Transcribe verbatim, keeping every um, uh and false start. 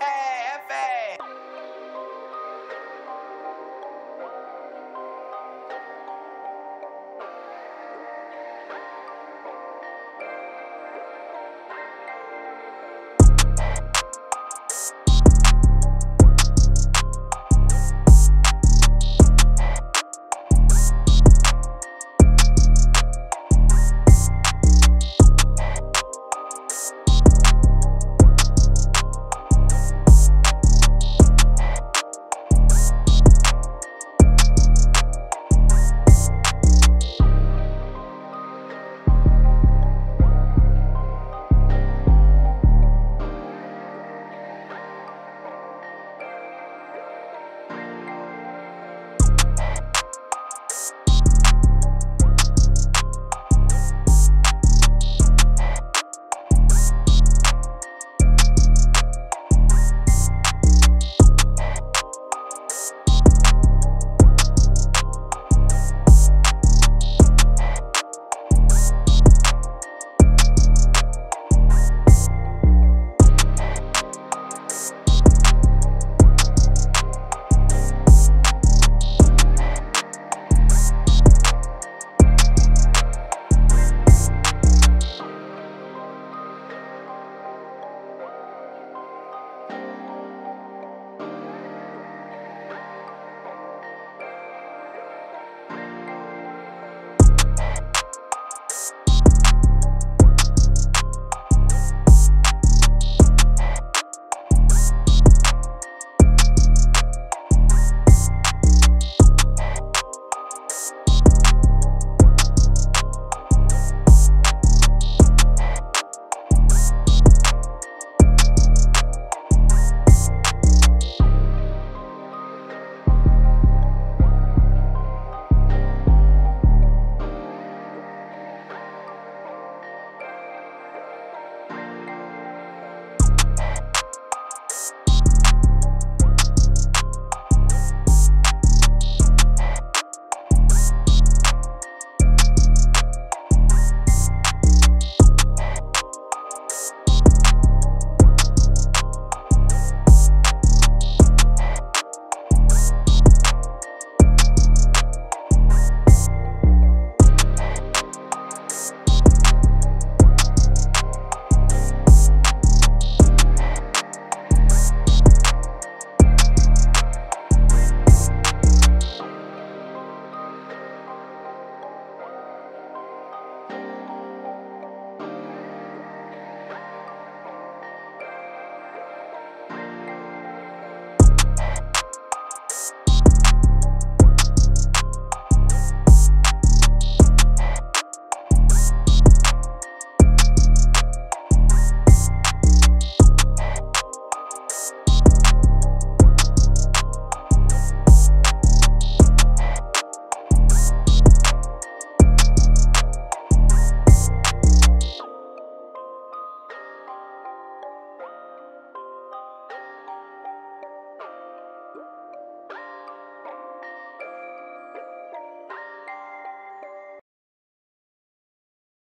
Hey!